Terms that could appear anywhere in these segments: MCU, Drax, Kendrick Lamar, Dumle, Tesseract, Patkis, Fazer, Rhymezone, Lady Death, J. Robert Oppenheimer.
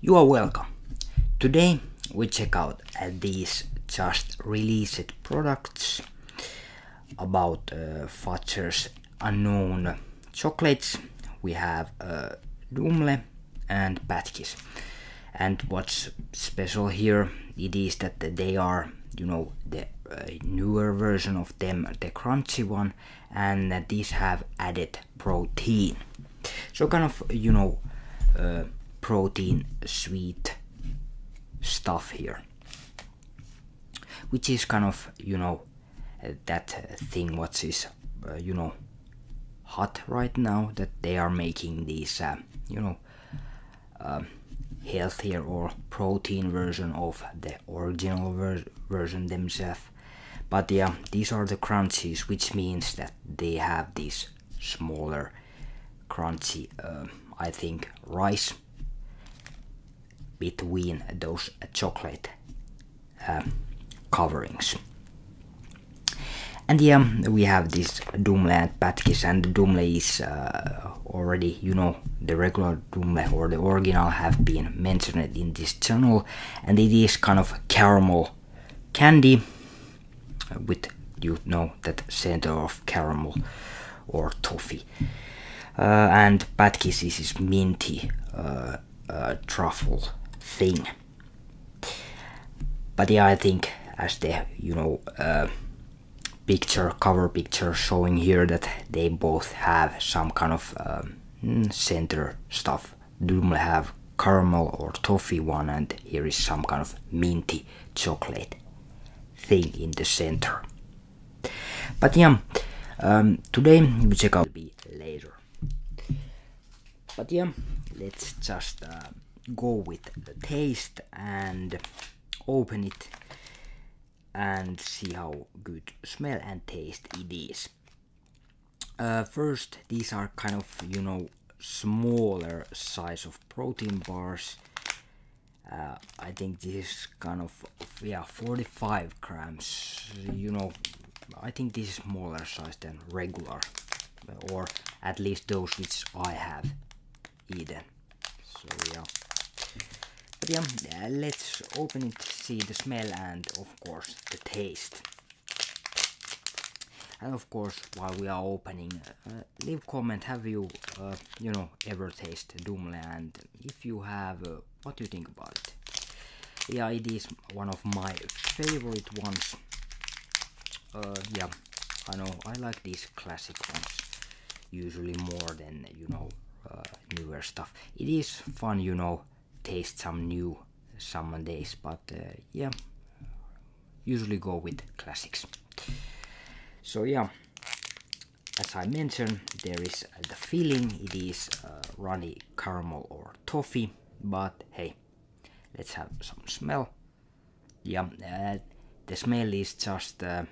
You are welcome. Today we check out these just released products about Fazer's unknown chocolates. We have Dumle and Patkis, and what's special here it is that they are, you know, the newer version of them, the crunchy one, and that these have added protein, so kind of, you know, protein sweet stuff here, which is kind of, you know, that thing what is you know, hot right now, that they are making these you know, healthier or protein version of the original version themselves. But yeah, these are the crunchies, which means that they have these smaller crunchy I think rice between those chocolate coverings. And yeah, we have this Dumle and Patkis, and Dumle is already, you know, the regular Dumle or the original have been mentioned in this channel, and it is kind of caramel candy with, you know, that center of caramel or toffee. And Patkis is this minty truffle thing. But yeah, I think as the, you know, cover picture showing here, that they both have some kind of center stuff. Dumle have caramel or toffee one, and here is some kind of minty chocolate thing in the center. But yeah, today we check out the later. But yeah, let's just go with the taste and open it and see how good smell and taste it is. First, these are kind of, you know, smaller size of protein bars. I think this is kind of, yeah, 45 grams. You know, I think this is smaller size than regular, or at least those which I have eaten. So yeah. But yeah, let's open it, see the smell and of course the taste. And of course, while we are opening, leave comment, have you, you know, ever tasted Dumle, and if you have, what do you think about it? Yeah, it is one of my favorite ones. Yeah, I know, I like these classic ones usually more than, you know, newer stuff. It is fun, you know, taste some new some days, but yeah, usually go with classics. So yeah, as I mentioned, there is the filling. It is runny caramel or toffee, but hey, let's have some smell. Yeah, the smell is just the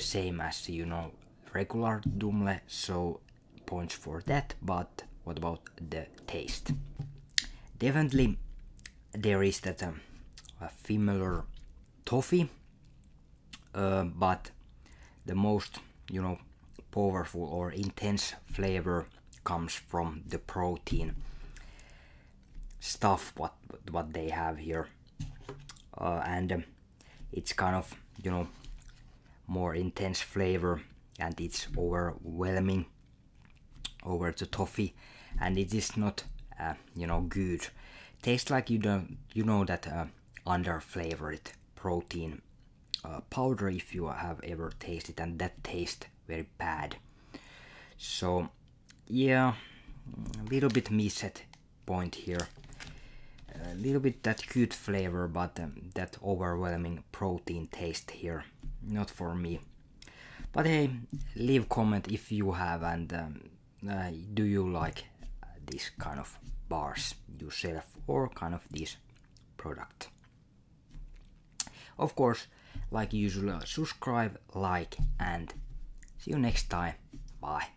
same as, you know, regular Dumle, so points for that. But what about the taste? Definitely there is that a familiar toffee, but the most, you know, powerful or intense flavor comes from the protein stuff what they have here, and it's kind of, you know, more intense flavor, and it's overwhelming over the toffee, and it is not you know, good. Tastes like you don't, you know, that under flavored protein powder, if you have ever tasted, and that tastes very bad. So yeah, a little bit missed point here, a little bit that good flavor, but that overwhelming protein taste here, not for me. But hey, leave comment if you have, and do you like these kind of bars yourself, or kind of this product? Of course, like usual, subscribe, like, and see you next time. Bye.